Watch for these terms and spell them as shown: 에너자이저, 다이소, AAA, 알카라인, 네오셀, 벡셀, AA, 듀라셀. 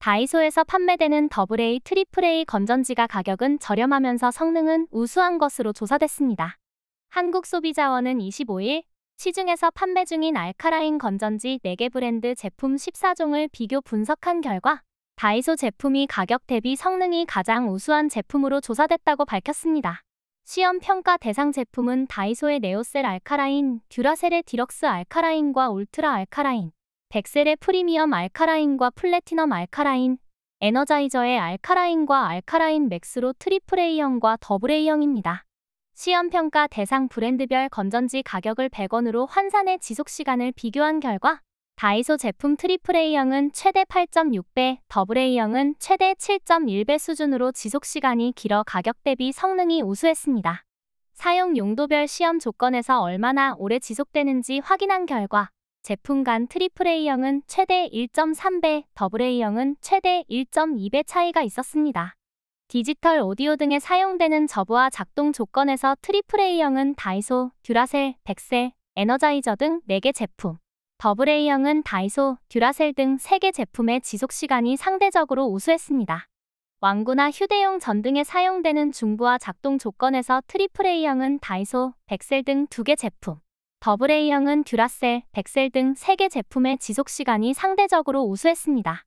다이소에서 판매되는 AA, AAA 건전지가 가격은 저렴하면서 성능은 우수한 것으로 조사됐습니다. 한국소비자원은 25일 시중에서 판매 중인 알카라인 건전지 4개 브랜드 제품 14종을 비교 분석한 결과 다이소 제품이 가격 대비 성능이 가장 우수한 제품으로 조사됐다고 밝혔습니다. 시험 평가 대상 제품은 다이소의 네오셀 알카라인, 듀라셀의 디럭스 알카라인과 울트라 알카라인, 벡셀의 프리미엄 알카라인과 플래티넘 알카라인, 에너자이저의 알카라인과 알카라인 맥스로 AAA형과 AA형입니다. 시험평가 대상 브랜드별 건전지 가격을 100원으로 환산해 지속시간을 비교한 결과 다이소 제품 AAA형은 최대 8.6배, AA형은 최대 7.1배 수준으로 지속시간이 길어 가격 대비 성능이 우수했습니다. 사용 용도별 시험 조건에서 얼마나 오래 지속되는지 확인한 결과 제품 간 AAA형은 최대 1.3배, AA형은 최대 1.2배 차이가 있었습니다. 디지털 오디오 등에 사용되는 저부와 작동 조건에서 AAA형은 다이소, 듀라셀, 벡셀, 에너자이저 등 4개 제품, AA형은 다이소, 듀라셀 등 3개 제품의 지속시간이 상대적으로 우수했습니다. 완구나 휴대용 전 등에 사용되는 중부와 작동 조건에서 AAA형은 다이소, 벡셀 등 2개 제품, AA형은 듀라셀, 벡셀 등 3개 제품의 지속시간이 상대적으로 우수했습니다.